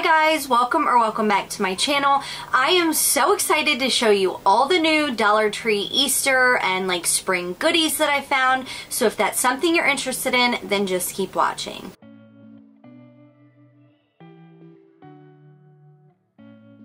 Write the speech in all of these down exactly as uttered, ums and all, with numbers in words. Hi guys, welcome or welcome back to my channel. I am so excited to show you all the new Dollar Tree Easter and like spring goodies that I found. So if that's something you're interested in, then just keep watching.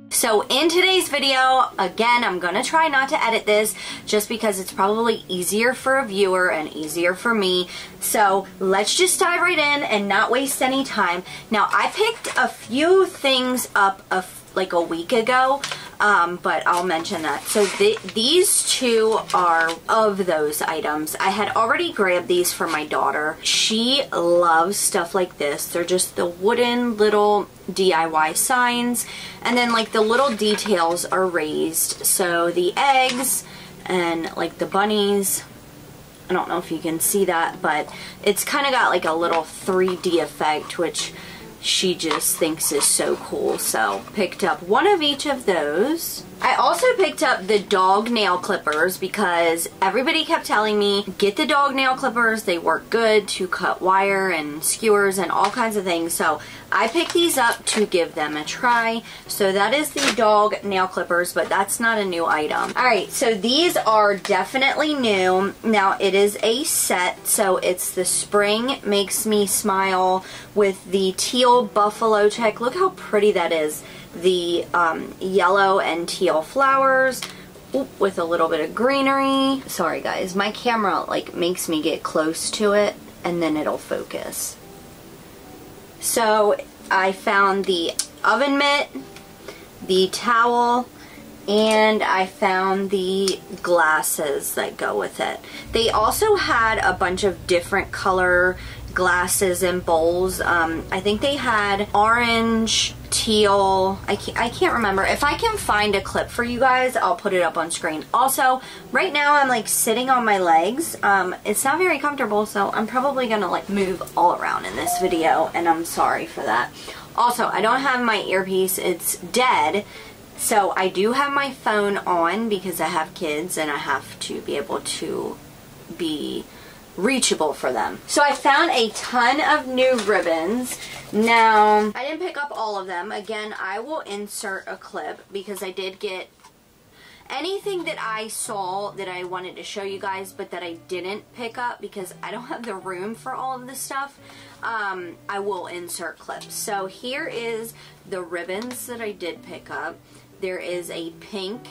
So in today's video, again, I'm gonna try not to edit this just because it's probably easier for a viewer and easier for me. So let's just dive right in and not waste any time. Now I picked a few things up a, like a week ago, um, but I'll mention that. So th these two are of those items. I had already grabbed these for my daughter. She loves stuff like this. They're just the wooden little D I Y signs, and then like the little details are raised, so the eggs and like the bunnies, I don't know if you can see that, but it's kind of got like a little three D effect, which she just thinks is so cool. So picked up one of each of those. I also picked up the dog nail clippers because everybody kept telling me, get the dog nail clippers, they work good to cut wire and skewers and all kinds of things. So I picked these up to give them a try. So that is the dog nail clippers, but that's not a new item. All right, so these are definitely new. Now it is a set, so it's the Spring Makes Me Smile with the teal buffalo check. Look how pretty that is. The um, yellow and teal flowers with a little bit of greenery. Sorry guys, my camera like makes me get close to it and then it'll focus. So I found the oven mitt, the towel, and I found the glasses that go with it. They also had a bunch of different color glasses and bowls. Um, I think they had orange, teal, I can't, I can't remember. If I can find a clip for you guys, I'll put it up on screen. Also, right now I'm like sitting on my legs. Um, it's not very comfortable, so I'm probably gonna like move all around in this video, and I'm sorry for that. Also, I don't have my earpiece, it's dead. So I do have my phone on because I have kids and I have to be able to be reachable for them. So I found a ton of new ribbons. Now, I didn't pick up all of them. Again, I will insert a clip because I did get anything that I saw that I wanted to show you guys but that I didn't pick up because I don't have the room for all of this stuff. Um, I will insert clips. So here is the ribbons that I did pick up. There is a pink,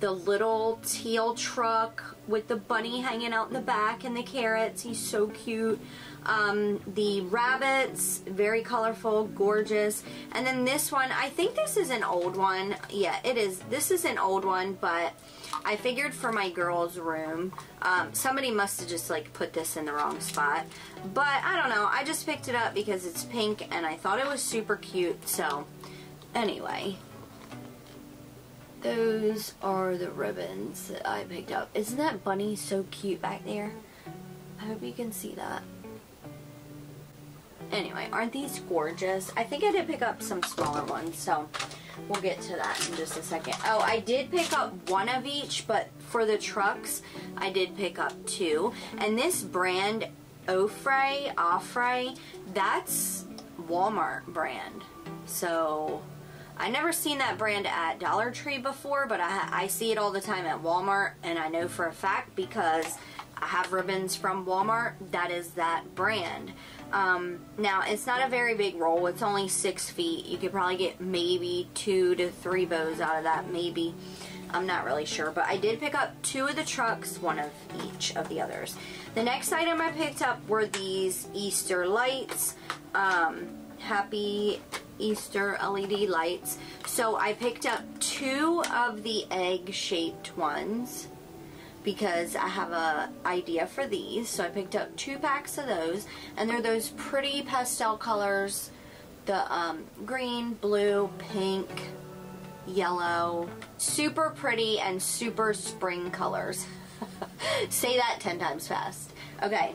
the little teal truck with the bunny hanging out in the back and the carrots. He's so cute. Um, the rabbits, very colorful, gorgeous. And then this one, I think this is an old one. Yeah, it is. This is an old one, but I figured for my girls' room. Um, somebody must have just like put this in the wrong spot. But I don't know. I just picked it up because it's pink and I thought it was super cute. So anyway, those are the ribbons that I picked up. Isn't that bunny so cute back there? I hope you can see that. Anyway, aren't these gorgeous? I think I did pick up some smaller ones, so we'll get to that in just a second. Oh, I did pick up one of each, but for the trucks, I did pick up two. And this brand, Ofray, Ofray, that's Walmart brand. So I never seen that brand at Dollar Tree before, but I, I see it all the time at Walmart, and I know for a fact because I have ribbons from Walmart, that is that brand. Um, now, it's not a very big roll. It's only six feet. You could probably get maybe two to three bows out of that, maybe. I'm not really sure, but I did pick up two of the trucks, one of each of the others. The next item I picked up were these Easter lights. Um, happy Easter L E D lights. So I picked up two of the egg-shaped ones because I have a idea for these. So I picked up two packs of those, and they're those pretty pastel colors, the um, green, blue, pink, yellow. Super pretty and super spring colors. Say that ten times fast. Okay,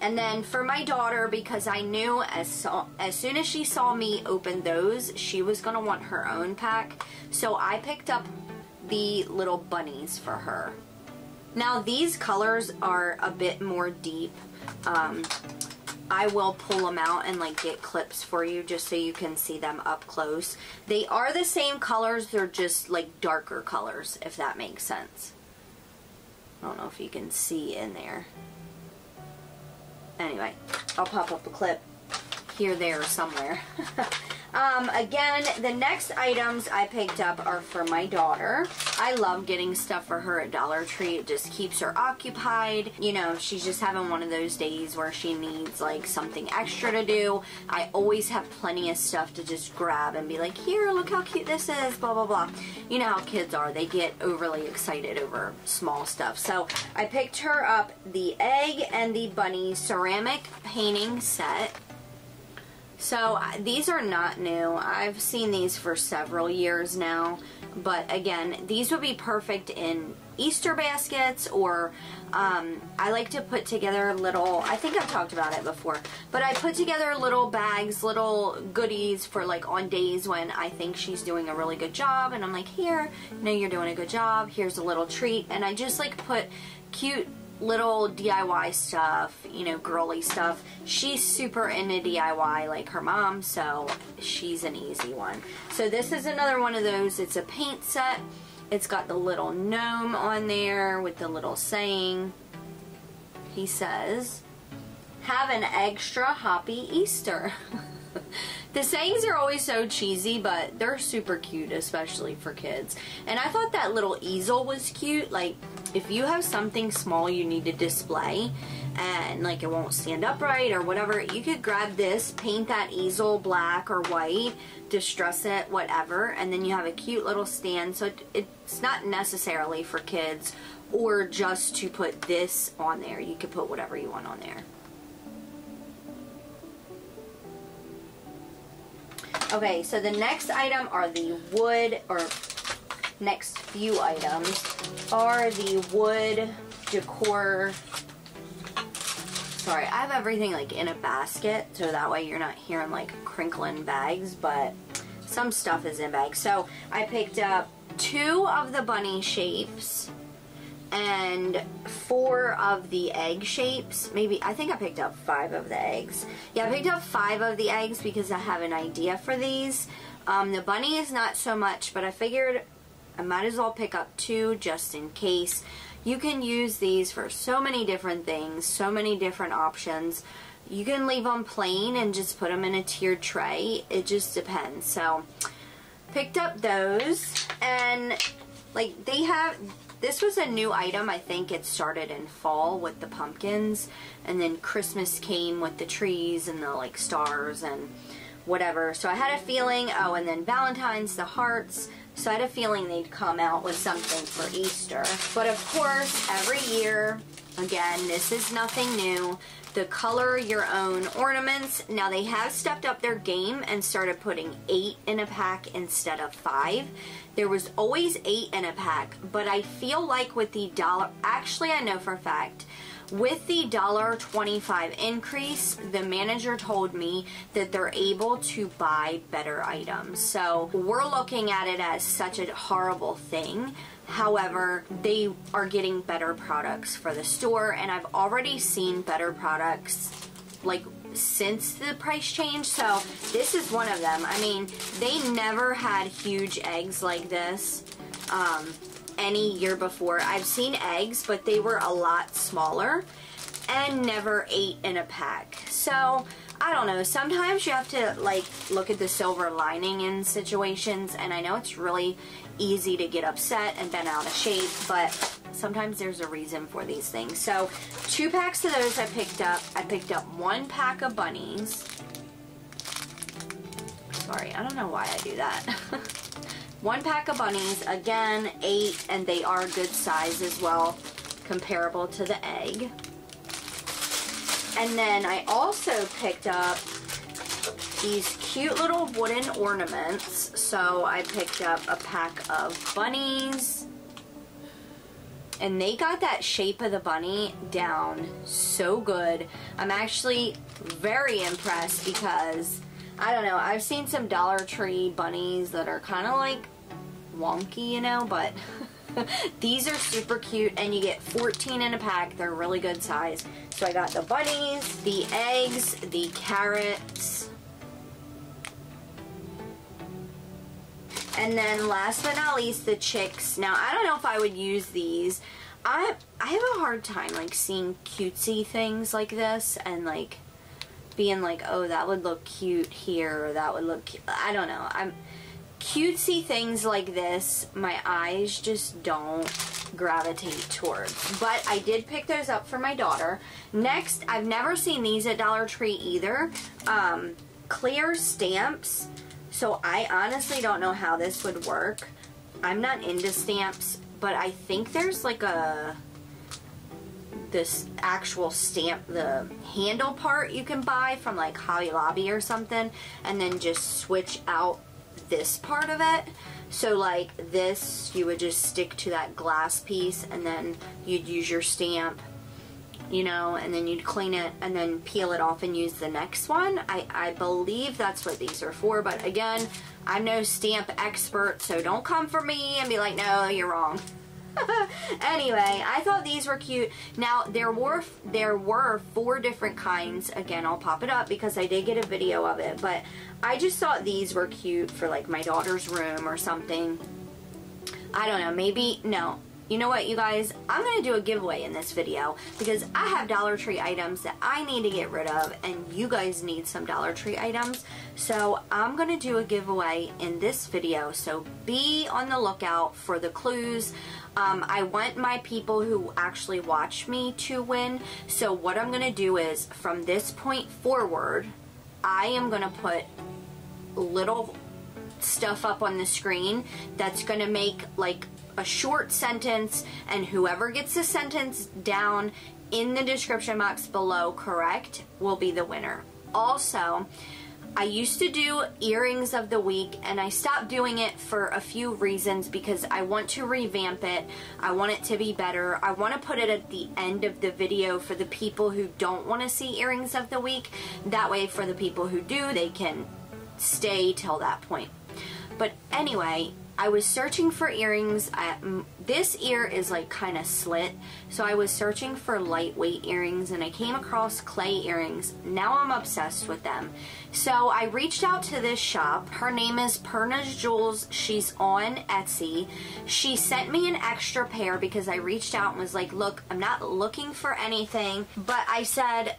and then for my daughter, because I knew as, as soon as she saw me open those, she was going to want her own pack, so I picked up the little bunnies for her. Now, these colors are a bit more deep. Um, I will pull them out and like get clips for you just so you can see them up close. They are the same colors, they're just like darker colors, if that makes sense. I don't know if you can see in there. Anyway, I'll pop up a clip here, there, somewhere. Um, again, the next items I picked up are for my daughter. I love getting stuff for her at Dollar Tree. It just keeps her occupied. You know, she's just having one of those days where she needs like something extra to do. I always have plenty of stuff to just grab and be like, here, look how cute this is, blah, blah, blah. You know how kids are. They get overly excited over small stuff. So I picked her up the egg and the bunny ceramic painting set. So these are not new. I've seen these for several years now, but again, these would be perfect in Easter baskets, or um, I like to put together little, I think I've talked about it before, but I put together little bags, little goodies for like on days when I think she's doing a really good job, and I'm like, here, no, you're doing a good job, here's a little treat, and I just like put cute little D I Y stuff, you know, girly stuff. She's super into D I Y like her mom, so she's an easy one. So this is another one of those. It's a paint set. It's got the little gnome on there with the little saying. He says, have an extra happy Easter. The sayings are always so cheesy, but they're super cute, especially for kids. And I thought that little easel was cute. Like, if you have something small you need to display and like it won't stand upright or whatever, you could grab this, paint that easel black or white, distress it, whatever, and then you have a cute little stand. So it, it's not necessarily for kids or just to put this on there. You could put whatever you want on there. Okay, so the next item are the wood, or next few items are the wood decor. Sorry, I have everything like in a basket, so that way you're not hearing like crinkling bags, but some stuff is in bags. So I picked up two of the bunny shapes and four of the egg shapes. Maybe, I think I picked up five of the eggs. Yeah, I picked up five of the eggs because I have an idea for these. Um, the bunny is not so much, but I figured I might as well pick up two just in case. You can use these for so many different things, so many different options. You can leave them plain and just put them in a tiered tray. It just depends. So, picked up those, and like they have, this was a new item. I think it started in fall with the pumpkins, and then Christmas came with the trees and the like stars and whatever. So I had a feeling, oh, and then Valentine's, the hearts. So I had a feeling they'd come out with something for Easter. But of course, every year, again, this is nothing new, the color your own ornaments. Now they have stepped up their game and started putting eight in a pack instead of five. There was always eight in a pack, but I feel like with the dollar, actually I know for a fact, with the one dollar and twenty-five cents increase, the manager told me that they're able to buy better items. So we're looking at it as such a horrible thing. However, they are getting better products for the store, and I've already seen better products like since the price change. So this is one of them. I mean, they never had huge eggs like this. Um, any year before. I've seen eggs, but they were a lot smaller and never eight in a pack. So I don't know, sometimes you have to like look at the silver lining in situations, and I know it's really easy to get upset and bent out of shape, but sometimes there's a reason for these things. So two packs of those I picked up. I picked up one pack of bunnies. Sorry, I don't know why I do that. One pack of bunnies, again, eight, and they are good size as well, comparable to the egg. And then I also picked up these cute little wooden ornaments. So I picked up a pack of bunnies, and they got that shape of the bunny down so good. I'm actually very impressed because, I don't know, I've seen some Dollar Tree bunnies that are kind of like wonky, you know, but These are super cute, and you get fourteen in a pack. They're really good size. So I got the bunnies, the eggs, the carrots. And then last but not least, the chicks. Now, I don't know if I would use these. I I have a hard time, like, seeing cutesy things like this and, like, being like, oh, that would look cute here, or that would look cute. I don't know. I'm cutesy things like this, my eyes just don't gravitate towards. But I did pick those up for my daughter. Next, I've never seen these at Dollar Tree either. Um, clear stamps. So I honestly don't know how this would work. I'm not into stamps, but I think there's like a, this actual stamp, the handle part you can buy from like Hobby Lobby or something, and then just switch out this part of it. So like this, you would just stick to that glass piece, and then you'd use your stamp, you know, and then you'd clean it and then peel it off and use the next one. I, I believe that's what these are for, but again, I'm no stamp expert, so don't come for me and be like, no, you're wrong. Anyway, I thought these were cute. Now, there were there were four different kinds. Again, I'll pop it up because I did get a video of it, but I just thought these were cute for like my daughter's room or something. I don't know, maybe, no. You know what, you guys? I'm going to do a giveaway in this video because I have Dollar Tree items that I need to get rid of, and you guys need some Dollar Tree items. So I'm going to do a giveaway in this video, so be on the lookout for the clues. Um, I want my people who actually watch me to win. So what I'm going to do is, from this point forward, I am going to put little stuff up on the screen that's going to make like a short sentence, and whoever gets the sentence down in the description box below correct will be the winner. Also, I used to do earrings of the week, and I stopped doing it for a few reasons because I want to revamp it. I want it to be better. I want to put it at the end of the video for the people who don't want to see earrings of the week. That way, for the people who do, they can stay till that point. But anyway, I was searching for earrings. I, this ear is like kind of slit, so I was searching for lightweight earrings, and I came across clay earrings. Now I'm obsessed with them. So I reached out to this shop. Her name is Perna's Jewels. She's on Etsy. She sent me an extra pair because I reached out and was like, look, I'm not looking for anything, but I said,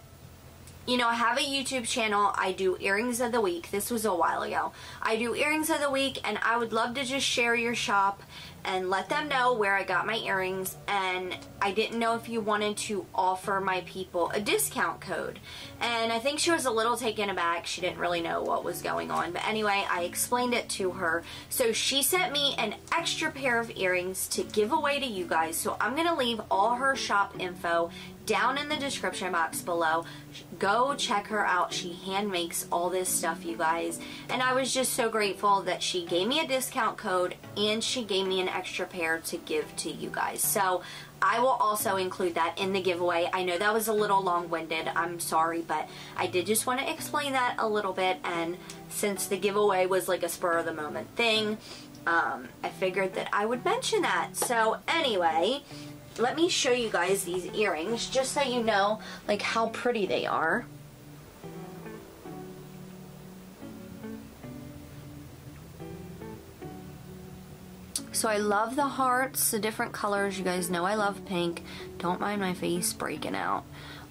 you know, I have a YouTube channel. I do earrings of the week. This was a while ago. I do earrings of the week, and I would love to just share your shop and let them know where I got my earrings. And I didn't know if you wanted to offer my people a discount code. And I think she was a little taken aback. She didn't really know what was going on. But anyway, I explained it to her. So she sent me an extra pair of earrings to give away to you guys. So I'm going to leave all her shop info down in the description box below. Go check her out. She hand makes all this stuff, you guys. And I was just so grateful that she gave me a discount code, and she gave me an extra pair to give to you guys. So I will also include that in the giveaway. I know that was a little long-winded. I'm sorry, but I did just want to explain that a little bit. And since the giveaway was like a spur of the moment thing, um, I figured that I would mention that. So anyway, let me show you guys these earrings just so you know like how pretty they are. So I love the hearts, the different colors. You guys know I love pink. Don't mind my face breaking out.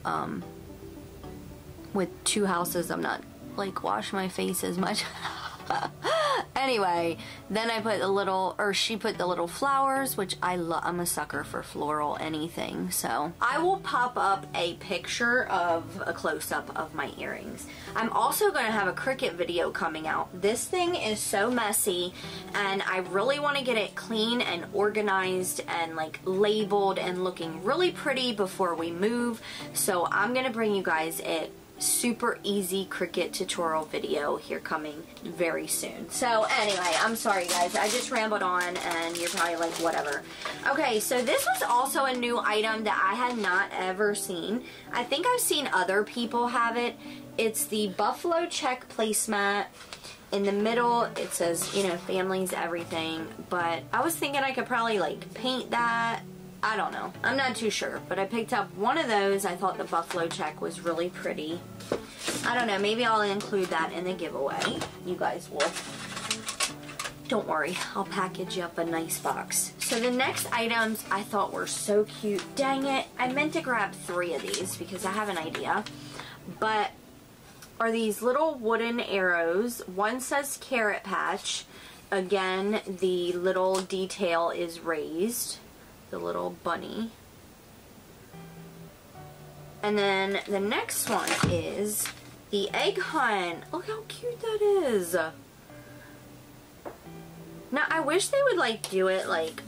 Um, with two houses, I'm not like washing my face as much. Anyway, then I put the little, or she put the little flowers, which I love. I'm a sucker for floral anything, so I will pop up a picture of a close-up of my earrings. I'm also going to have a Cricut video coming out. This thing is so messy, and I really want to get it clean and organized and like labeled and looking really pretty before we move, so I'm going to bring you guys it. Super easy Cricut tutorial video here coming very soon. So anyway, I'm sorry guys, I just rambled on and you're probably like whatever. Okay, so this was also a new item that I had not ever seen. I think I've seen other people have it. It's the buffalo check placemat, in the middle it says, you know, family's everything, but I was thinking I could probably like paint that. I don't know. I'm not too sure, but I picked up one of those. I thought the buffalo check was really pretty. I don't know. Maybe I'll include that in the giveaway. You guys will. Don't worry. I'll package you up a nice box. So the next items I thought were so cute. Dang it. I meant to grab three of these because I have an idea. But are these little wooden arrows. One says carrot patch. Again, the little detail is raised. The little bunny. And then the next one is the egg hunt. Look how cute that is. Now I wish they would like do it like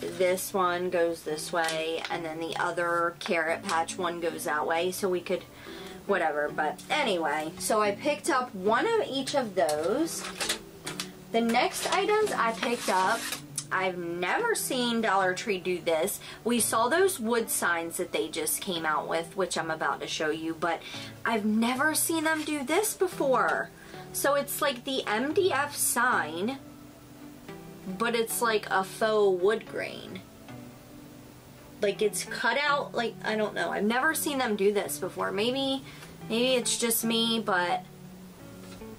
this one goes this way and then the other carrot patch one goes that way so we could whatever, but anyway. So I picked up one of each of those. The next items I picked up, I've never seen Dollar Tree do this. We saw those wood signs that they just came out with, which I'm about to show you, but I've never seen them do this before. So it's like the M D F sign, but it's like a faux wood grain. Like it's cut out, like, I don't know. I've never seen them do this before. Maybe, maybe it's just me, but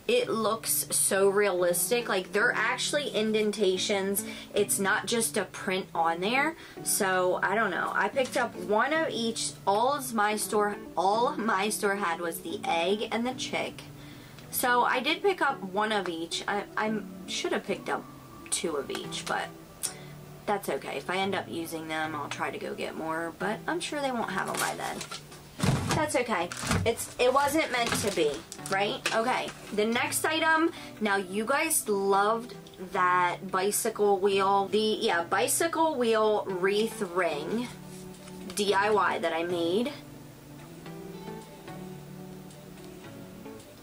it looks so realistic. Like they're actually indentations. It's not just a print on there. So I don't know. I picked up one of each. All my store, all my store had was the egg and the chick. So I did pick up one of each. I, I should have picked up two of each, but that's okay. If I end up using them, I'll try to go get more, but I'm sure they won't have them by then. That's okay. It's, it wasn't meant to be, right? Okay. The next item. Now you guys loved that bicycle wheel. The, yeah, bicycle wheel wreath ring D I Y that I made.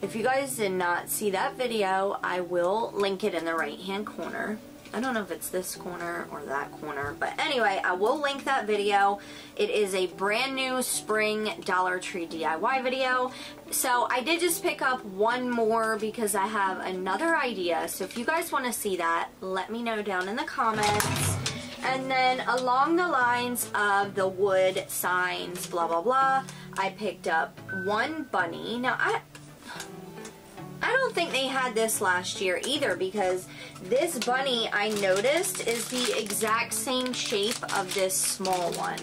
If you guys did not see that video, I will link it in the right-hand corner. I don't know if it's this corner or that corner, but anyway, I will link that video. It is a brand new spring Dollar Tree D I Y video. So I did just pick up one more because I have another idea. So if you guys want to see that, let me know down in the comments. And then along the lines of the wood signs, blah, blah, blah, I picked up one bunny. Now, I... I don't think they had this last year either because this bunny I noticed is the exact same shape of this small one.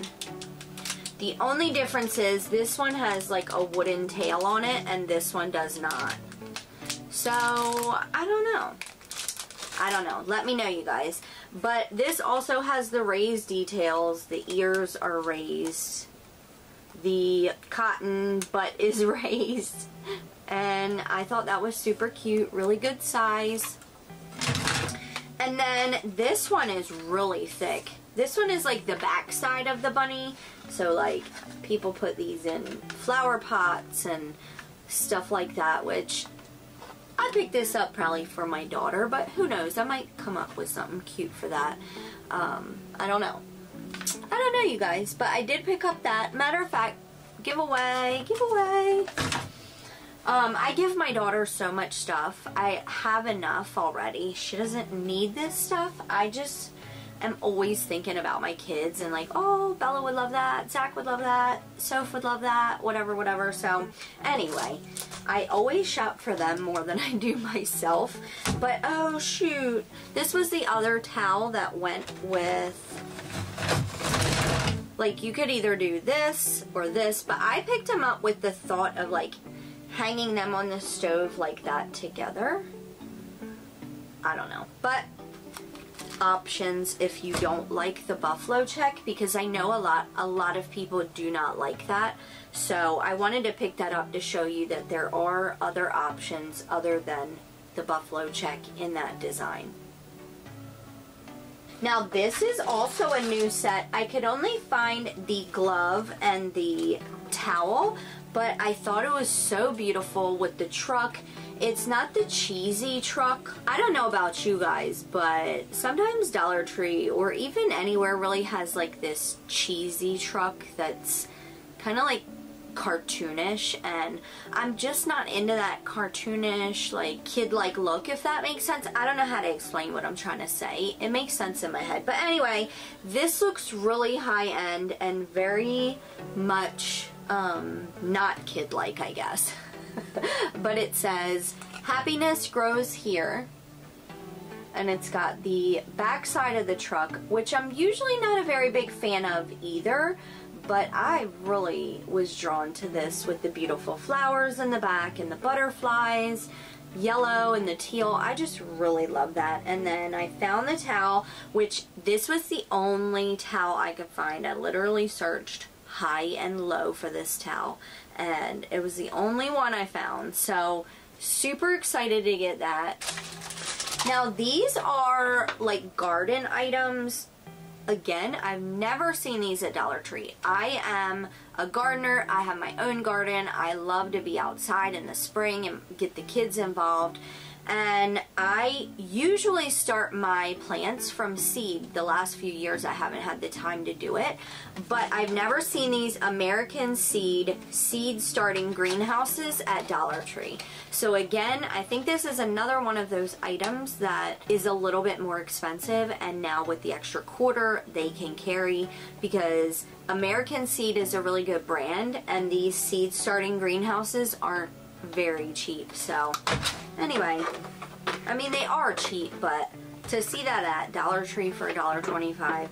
The only difference is this one has like a wooden tail on it and this one does not. So I don't know. I don't know. Let me know, you guys. But this also has the raised details. The ears are raised. The cotton butt is raised. And I thought that was super cute. Really good size. And then this one is really thick. This one is like the back side of the bunny. So like people put these in flower pots and stuff like that. Which I picked this up probably for my daughter. But who knows. I might come up with something cute for that. Um, I don't know. I don't know, you guys. But I did pick up that. Matter of fact, giveaway. Giveaway. Um, I give my daughter so much stuff. I have enough already. She doesn't need this stuff. I just am always thinking about my kids and like, oh, Bella would love that. Zach would love that. Soph would love that. Whatever, whatever. So anyway, I always shop for them more than I do myself. But oh, shoot. This was the other towel that went with, like, you could either do this or this. But I picked them up with the thought of, like, hanging them on the stove like that together. I don't know. But options if you don't like the buffalo check, because I know a lot a lot of people do not like that. So I wanted to pick that up to show you that there are other options other than the buffalo check in that design. Now this is also a new set. I could only find the glove and the towel, but I thought it was so beautiful with the truck. It's not the cheesy truck. I don't know about you guys, but sometimes Dollar Tree or even anywhere really has like this cheesy truck that's kind of like cartoonish, and I'm just not into that cartoonish, like, kid-like look, if that makes sense. I don't know how to explain what I'm trying to say. It makes sense in my head. But anyway, this looks really high-end and very much um, not kid-like, I guess. But it says, "Happiness grows here." And it's got the back side of the truck, which I'm usually not a very big fan of either, but I really was drawn to this with the beautiful flowers in the back and the butterflies, yellow and the teal. I just really love that. And then I found the towel, which this was the only towel I could find. I literally searched high and low for this towel, and it was the only one I found. So super excited to get that. Now these are like garden items. Again, I've never seen these at Dollar Tree. I am a gardener. I have my own garden. I love to be outside in the spring and get the kids involved. And I usually start my plants from seed. The last few years I haven't had the time to do it. But I've never seen these American Seed seed starting greenhouses at Dollar Tree. So again, I think this is another one of those items that is a little bit more expensive. And now with the extra quarter, they can carry, because American Seed is a really good brand. And these seed starting greenhouses aren't very cheap. So anyway, I mean, they are cheap, but to see that at Dollar Tree for a dollar twenty-five,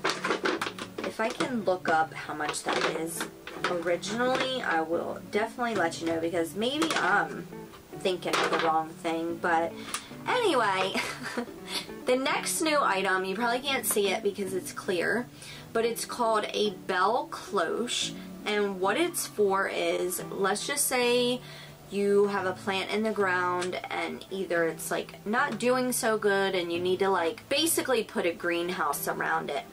if I can look up how much that is originally, I will definitely let you know, because maybe I'm thinking of the wrong thing. But anyway, the next new item, you probably can't see it because it's clear, but it's called a bell cloche, and what it's for is, let's just say you have a plant in the ground and either it's like not doing so good and you need to like basically put a greenhouse around it,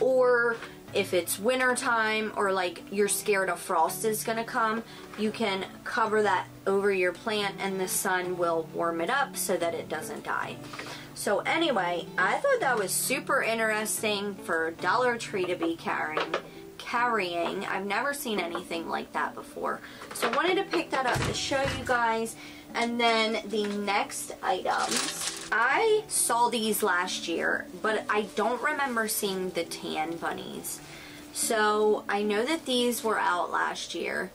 or if it's winter time or like you're scared a frost is gonna come, you can cover that over your plant and the sun will warm it up so that it doesn't die. So anyway, I thought that was super interesting for Dollar Tree to be carrying. Carrying. I've never seen anything like that before. So I wanted to pick that up to show you guys. And then the next items, I saw these last year, but I don't remember seeing the tan bunnies. So I know that these were out last year.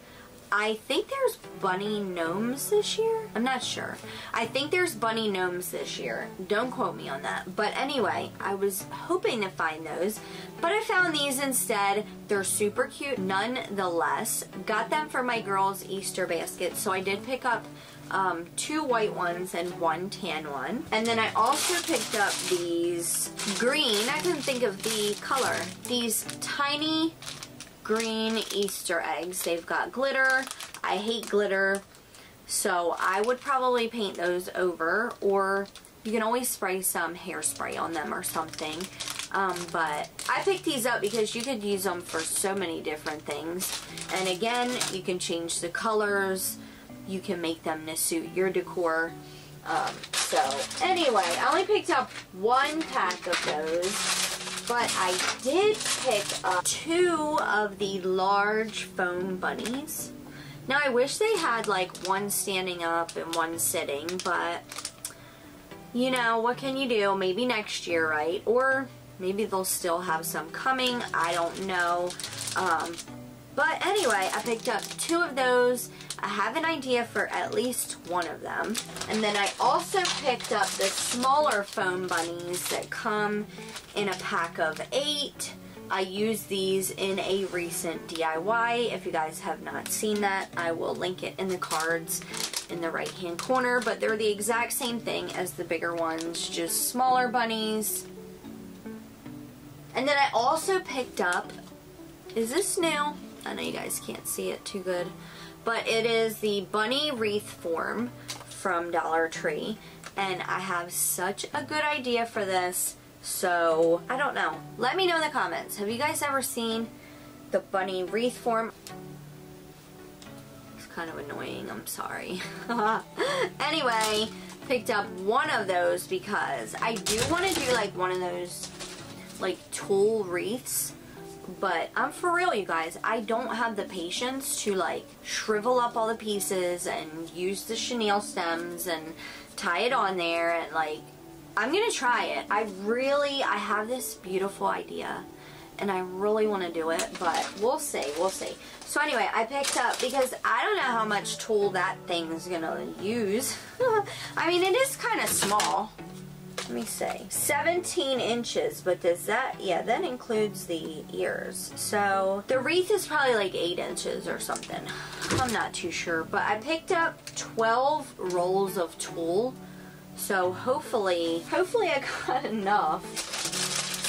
I think there's bunny gnomes this year. I'm not sure. I think there's bunny gnomes this year. Don't quote me on that. But anyway, I was hoping to find those, but I found these instead. They're super cute nonetheless. Got them for my girls' Easter basket. So I did pick up um, two white ones and one tan one. And then I also picked up these green. I couldn't think of the color. These tiny green Easter eggs. They've got glitter. I hate glitter, so I would probably paint those over, or you can always spray some hairspray on them or something. Um, but I picked these up because you could use them for so many different things. And again, you can change the colors. You can make them to suit your decor. Um, so anyway, I only picked up one pack of those. But I did pick up two of the large foam bunnies. Now I wish they had like one standing up and one sitting, but you know, what can you do? Maybe next year, right? Or maybe they'll still have some coming. I don't know. Um, but anyway, I picked up two of those. I have an idea for at least one of them. And then I also picked up the smaller foam bunnies that come in a pack of eight. I used these in a recent D I Y. If you guys have not seen that, I will link it in the cards in the right hand corner. But they're the exact same thing as the bigger ones, just smaller bunnies. And then I also picked up, is this new? I know you guys can't see it too good, but it is the bunny wreath form from Dollar Tree, and I have such a good idea for this, so I don't know. Let me know in the comments. Have you guys ever seen the bunny wreath form? It's kind of annoying, I'm sorry. Anyway, picked up one of those because I do want to do like one of those like tulle wreaths, But I'm for real, you guys, I don't have the patience to like shrivel up all the pieces and use the chenille stems and tie it on there, and like I'm gonna try it. I really, I have this beautiful idea and I really want to do it, but we'll see, we'll see. So anyway, I picked up, because I don't know how much tool that thing's gonna use. I mean, it is kind of small. Let me see, seventeen inches, but does that, yeah, that includes the ears. So the wreath is probably like eight inches or something. I'm not too sure, but I picked up twelve rolls of tulle. So hopefully, hopefully I got enough.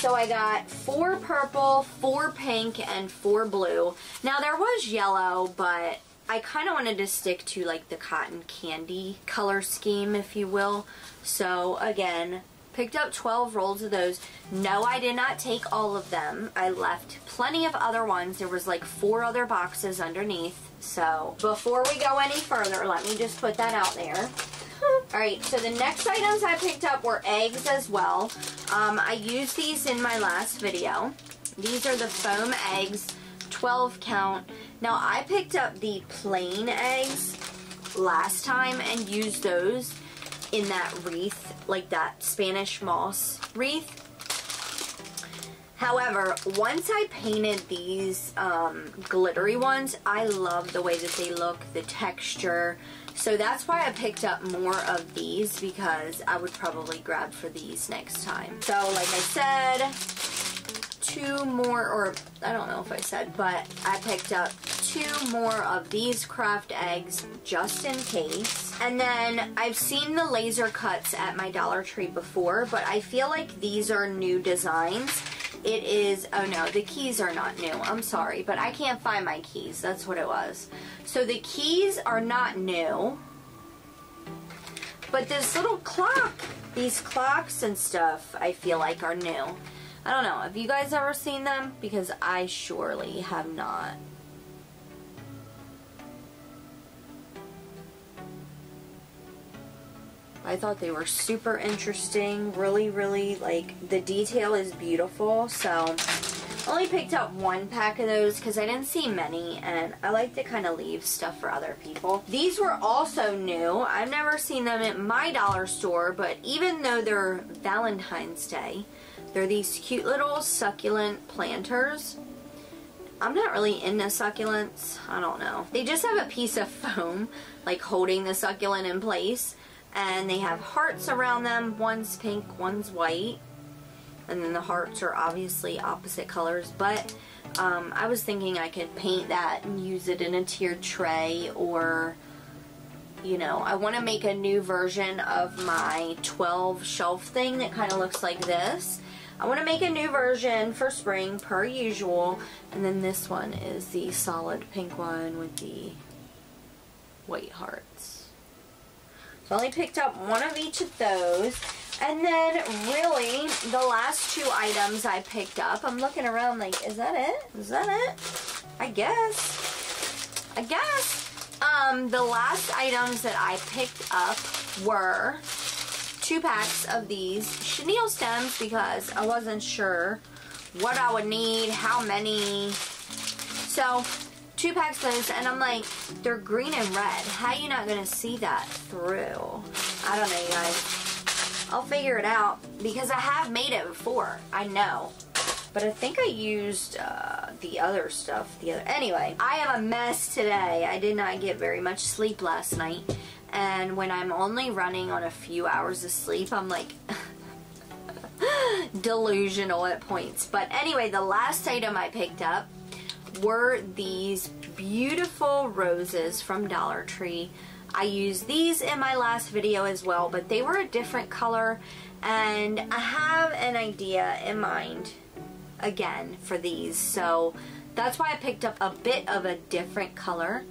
So I got four purple, four pink, and four blue. Now there was yellow, but I kind of wanted to stick to like the cotton candy color scheme, if you will. So again, picked up twelve rolls of those. No, I did not take all of them. I left plenty of other ones. There was like four other boxes underneath. So before we go any further, let me just put that out there. Alright, so the next items I picked up were eggs as well. Um, I used these in my last video. These are the foam eggs, twelve count. Now, I picked up the plain eggs last time and used those in that wreath, like that Spanish moss wreath. However, once I painted these um, glittery ones, I love the way that they look, the texture. So that's why I picked up more of these, because I would probably grab for these next time. So like I said, two more, or I don't know if I said, but I picked up two more of these craft eggs just in case. And then I've seen the laser cuts at my Dollar Tree before, but I feel like these are new designs. It is, oh no, the keys are not new. I'm sorry, but I can't find my keys. That's what it was. So the keys are not new. But this little clock, these clocks and stuff, I feel like are new. I don't know. Have you guys ever seen them? Because I surely have not. I thought they were super interesting. Really, really, like, the detail is beautiful. So, I only picked up one pack of those because I didn't see many. And I like to kind of leave stuff for other people. These were also new. I've never seen them at my dollar store. But even though they're Valentine's Day, they're these cute little succulent planters. I'm not really into succulents. I don't know. They just have a piece of foam, like, holding the succulent in place. And they have hearts around them. One's pink, one's white. And then the hearts are obviously opposite colors. But um, I was thinking I could paint that and use it in a tiered tray. Or, you know, I want to make a new version of my twelve shelf thing that kind of looks like this. I want to make a new version for spring, per usual. And then this one is the solid pink one with the white hearts. I only picked up one of each of those. And then, really, the last two items I picked up, I'm looking around like, is that it? Is that it? I guess. I guess. Um, the last items that I picked up were two packs of these chenille stems, because I wasn't sure what I would need, how many. So, two packs of those, and I'm like, they're green and red. How are you not going to see that through? I don't know, you guys. I'll figure it out, because I have made it before. I know. But I think I used uh, the other stuff. The other. Anyway, I am a mess today. I did not get very much sleep last night. And when I'm only running on a few hours of sleep, I'm like... delusional at points. But anyway, the last item I picked up were these beautiful roses from Dollar Tree. I used these in my last video as well, but they were a different color, and I have an idea in mind again for these, so that's why I picked up a bit of a different color.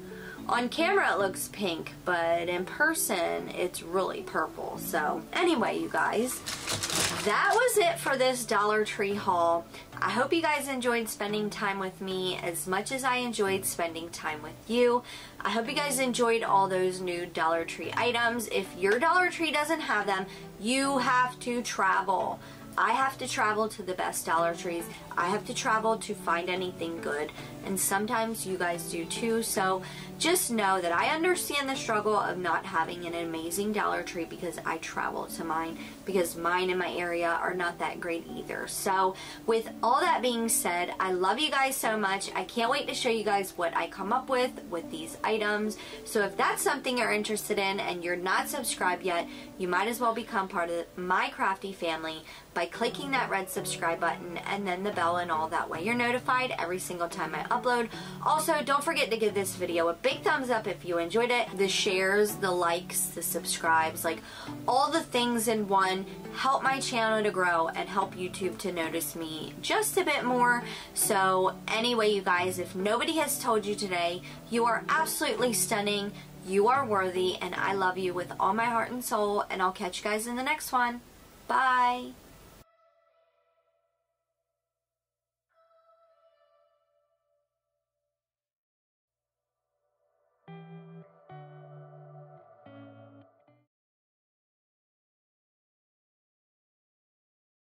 On camera it looks pink, but in person it's really purple. So anyway, you guys, that was it for this Dollar Tree haul. I hope you guys enjoyed spending time with me as much as I enjoyed spending time with you. I hope you guys enjoyed all those new Dollar Tree items. If your Dollar Tree doesn't have them, you have to travel. I have to travel to the best Dollar Trees. I have to travel to find anything good, and sometimes you guys do too, so just know that I understand the struggle of not having an amazing Dollar Tree because I travel to mine, because mine in my area are not that great either. So with all that being said, I love you guys so much. I can't wait to show you guys what I come up with with these items. So if that's something you're interested in and you're not subscribed yet, you might as well become part of my crafty family by clicking that red subscribe button and then the bell and all. That way you're notified every single time I upload. Also, don't forget to give this video a big thumbs up if you enjoyed it. The shares, the likes, the subscribes, like all the things in one help my channel to grow and help YouTube to notice me just a bit more. So anyway, you guys, if nobody has told you today, you are absolutely stunning, you are worthy, and I love you with all my heart and soul, and I'll catch you guys in the next one. Bye.